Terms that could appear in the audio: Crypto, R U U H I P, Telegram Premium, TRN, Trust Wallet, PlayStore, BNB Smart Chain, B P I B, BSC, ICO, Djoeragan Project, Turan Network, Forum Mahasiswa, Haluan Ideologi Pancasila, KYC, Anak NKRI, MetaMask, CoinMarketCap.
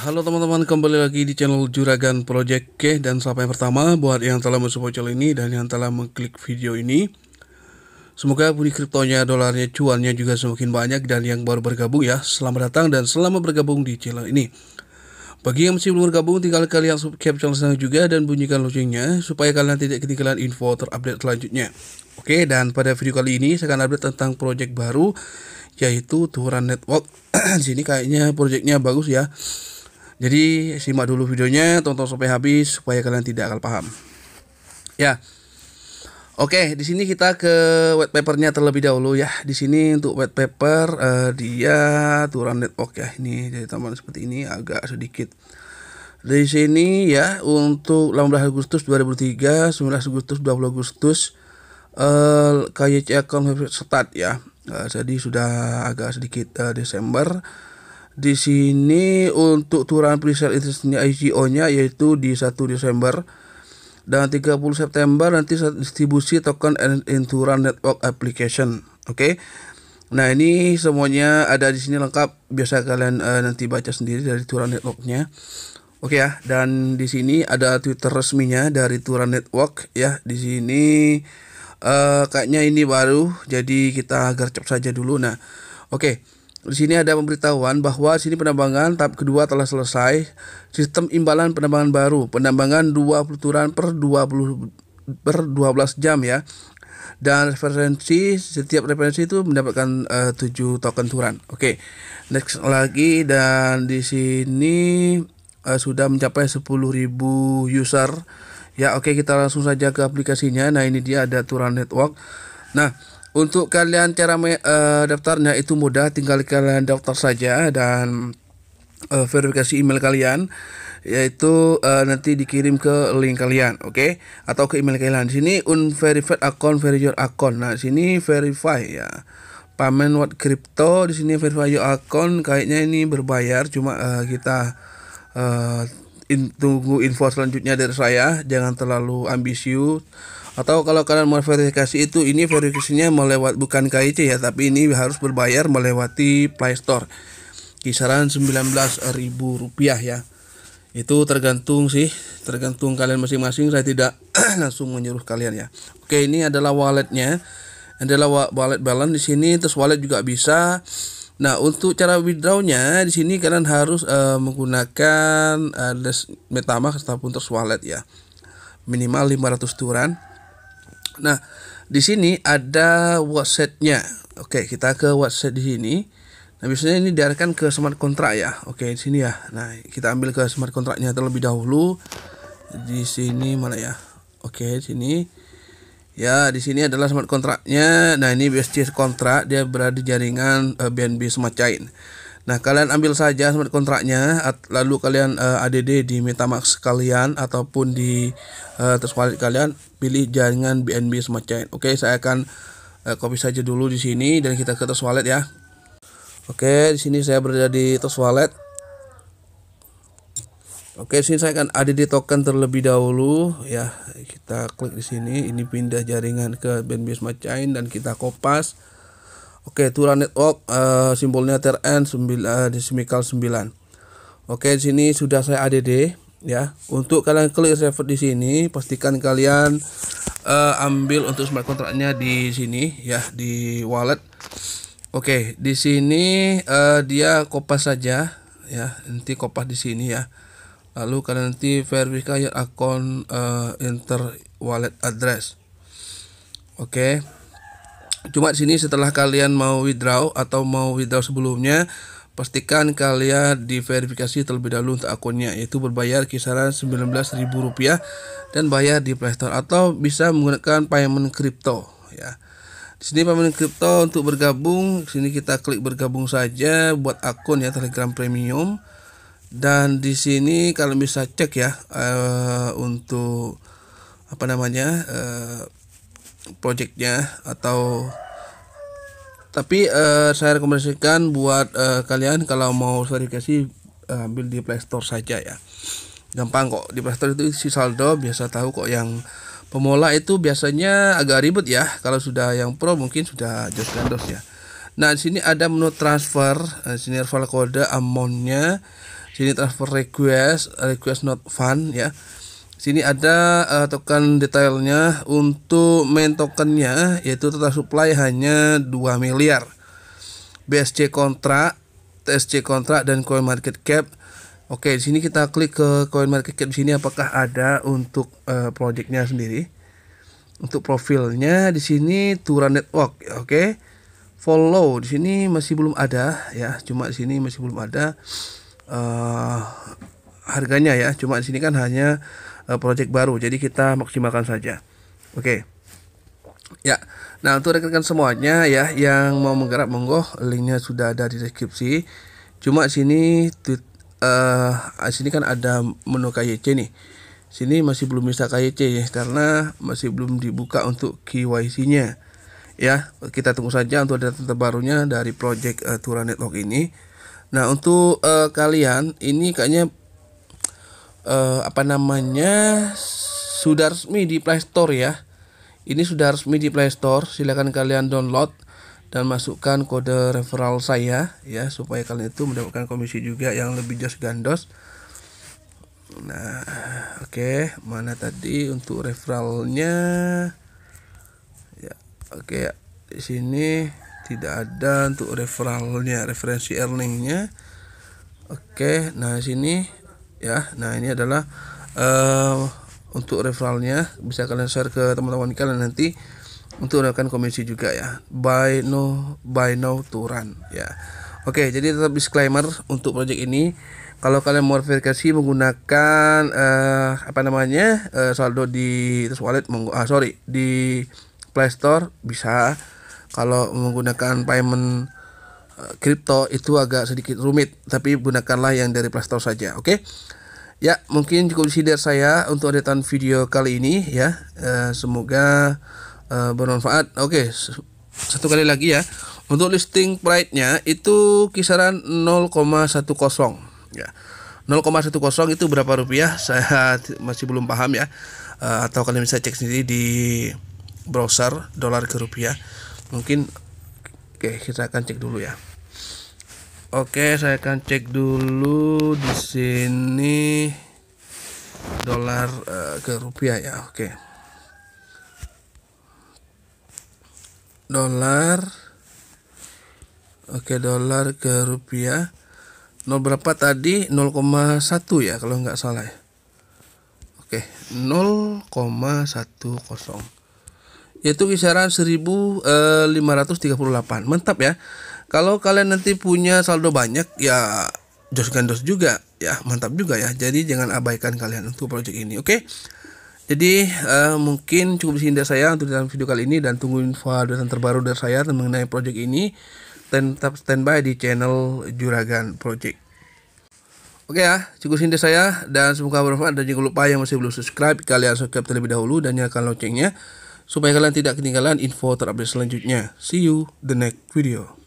Halo teman-teman, kembali lagi di channel Juragan Project. Oke, dan sampai pertama buat yang telah mensupport channel ini dan yang telah mengklik video ini, semoga bunyi kriptonya, dolarnya, cuannya juga semakin banyak. Dan yang baru bergabung ya, selamat datang dan selamat bergabung di channel ini. Bagi yang masih belum bergabung, tinggal kalian subscribe channel saya juga dan bunyikan loncengnya supaya kalian tidak ketinggalan info terupdate selanjutnya. Oke, dan pada video kali ini saya akan update tentang project baru, yaitu Turan Network. Sini kayaknya projectnya bagus ya. Jadi simak dulu videonya, tonton sampai habis supaya kalian tidak akan paham. Ya. Oke, di sini kita ke white papernya terlebih dahulu ya. Di sini untuk white paper dia Turan Network ya. Ini jadi tampilan seperti ini agak sedikit. Di sini ya untuk 18 Agustus 2003, 19 Agustus, 20 Agustus KYC account start ya. Jadi sudah agak sedikit Desember. Di sini untuk Turan presale interestnya ICO-nya yaitu di 1 Desember dan 30 September nanti distribusi token in Turan Network application. Oke. Nah, ini semuanya ada di sini lengkap, biasa kalian nanti baca sendiri dari Turan Network-nya. Oke ya, dan di sini ada Twitter resminya dari Turan Network ya. Di sini kayaknya ini baru, jadi kita gercep saja dulu. Nah, oke. Di sini ada pemberitahuan bahwa sini penambangan tahap kedua telah selesai. Sistem imbalan penambangan baru, penambangan 20 Turan per 12 jam ya. Dan referensi, setiap referensi itu mendapatkan 7 token Turan. Oke. Next lagi, dan di sini sudah mencapai 10.000 user. Ya, oke, kita langsung saja ke aplikasinya. Nah, ini dia ada Turan Network. Nah, untuk kalian cara daftarnya itu mudah, tinggal kalian daftar saja dan verifikasi email kalian, yaitu nanti dikirim ke link kalian, oke? Atau ke email kalian. Di sini unverified account, verify your account. Nah, di sini verify ya. Payment with crypto, di sini verify your account. Kayaknya ini berbayar, cuma kita tunggu info selanjutnya dari saya, jangan terlalu ambisius. Atau kalau kalian mau verifikasi itu, ini verifikasinya melewat bukan KYC ya, tapi ini harus berbayar melewati PlayStore, kisaran 19.000 rupiah ya. Itu tergantung sih, tergantung kalian masing-masing, saya tidak langsung menyuruh kalian ya. Oke, ini adalah walletnya, adalah wallet balance di sini, terus wallet juga bisa. Nah, untuk cara withdrawnya di sini kalian harus menggunakan MetaMask ataupun Trust Wallet ya. Minimal 500 Turan. Nah, di sini ada wallet-nya. Oke, kita ke wallet di sini. Nah, biasanya ini diarahkan ke smart contract ya. Oke, di sini ya. Nah, kita ambil ke smart contract-nya terlebih dahulu. Di sini mana ya? Oke, di sini. Ya, di sini adalah smart kontraknya. Nah, ini BSC kontrak, dia berada di jaringan BNB Smart Chain. Nah, kalian ambil saja smart kontraknya, lalu kalian ADD di MetaMask kalian ataupun di Trust Wallet kalian, pilih jaringan BNB Smart Chain. Oke, saya akan copy saja dulu di sini dan kita ke Trust Wallet ya. Oke, di sini saya berada di Trust Wallet. Oke, sini saya akan ADD token terlebih dahulu ya. Kita klik di sini, ini pindah jaringan ke BNB Smart Chain dan kita kopas. Oke, Turan Network simbolnya TRN 9.9. Oke, di sini sudah saya ADD ya. Untuk kalian klik revert di sini, pastikan kalian ambil untuk smart contract-nya di sini ya, di wallet. Oke, di sini dia kopas saja ya. Nanti kopas di sini ya. Lalu kalian nanti verify your account enter wallet address. Oke. Cuma di sini setelah kalian mau withdraw atau mau withdraw sebelumnya, pastikan kalian diverifikasi terlebih dahulu untuk akunnya, yaitu berbayar kisaran 19.000 rupiah dan bayar di PlayStore atau bisa menggunakan payment crypto ya. Di sini payment crypto untuk bergabung, di sini kita klik bergabung saja buat akun ya Telegram Premium. Dan di sini kalian bisa cek ya untuk apa namanya projectnya, atau tapi saya rekomendasikan buat kalian kalau mau verifikasi ambil di PlayStore saja ya, gampang kok. Di PlayStore itu isi saldo, biasa tahu kok. Yang pemula itu biasanya agak ribet ya, kalau sudah yang pro mungkin sudah just gandos ya. Nah, di sini ada menu transfer, di sini hafal kode amount-nya. Sini transfer request not fund ya. Sini ada token detailnya. Untuk main tokennya yaitu total supply hanya 2 miliar. BSC kontrak, TSC kontrak dan CoinMarketCap. Oke, di sini kita klik ke CoinMarketCap sini apakah ada untuk projectnya sendiri. Untuk profilnya di sini Turan Network. Oke. Follow di sini masih belum ada ya. Cuma di sini masih belum ada harganya ya. Cuma di sini kan hanya project baru, jadi kita maksimalkan saja. Oke. Ya. Nah, untuk rekan-rekan semuanya ya yang mau menggarap monggo, linknya sudah ada di deskripsi. Cuma sini sini kan ada menu KYC nih. Sini masih belum bisa KYC ya karena masih belum dibuka untuk KYC-nya. Ya, kita tunggu saja untuk data terbarunya dari project Turan Network ini. Nah, untuk kalian ini kayaknya sudah resmi di PlayStore ya. Ini sudah resmi di PlayStore, silahkan kalian download dan masukkan kode referral saya ya supaya kalian itu mendapatkan komisi juga yang lebih jos gandos. Nah, oke, mana tadi untuk referralnya? Ya, oke, di sini tidak ada untuk referralnya, referensi earningnya. Oke, nah sini ya, nah ini adalah untuk referralnya, bisa kalian share ke teman-teman kalian nanti untuk mendapatkan komisi juga ya. Buy now Turan ya. Oke, jadi tetap disclaimer untuk project ini, kalau kalian mau verifikasi menggunakan saldo di Trust Wallet di PlayStore bisa. Kalau menggunakan payment kripto itu agak sedikit rumit, tapi gunakanlah yang dari PlayStore saja. Oke, ya, mungkin cukup di sini dari saya untuk editan video kali ini ya. Semoga bermanfaat. Oke, satu kali lagi ya, untuk listing price-nya itu kisaran 0,10 ya. 0,10 itu berapa rupiah saya masih belum paham ya, atau kalian bisa cek sendiri di browser dolar ke rupiah mungkin. Oke, kita akan cek dulu ya. Oke, saya akan cek dulu di sini dolar ke rupiah ya. Oke. Dolar. Oke, dolar ke rupiah. 0 berapa tadi? 0,1 ya kalau nggak salah ya. Oke, 0,10. Yaitu kisaran 1538. Mantap ya. Kalau kalian nanti punya saldo banyak ya, jos gandos juga ya, mantap juga ya. Jadi jangan abaikan kalian untuk project ini. Oke. Jadi mungkin cukup di sini dari saya untuk dalam video kali ini, dan tunggu info terbaru dari saya mengenai project ini. Tetap standby di channel Juragan Project. Oke ya, cukup sini saya dan semoga bermanfaat, dan jangan lupa yang masih belum subscribe, kalian subscribe terlebih dahulu dan nyalakan loncengnya supaya kalian tidak ketinggalan info terupdate selanjutnya. See you the next video.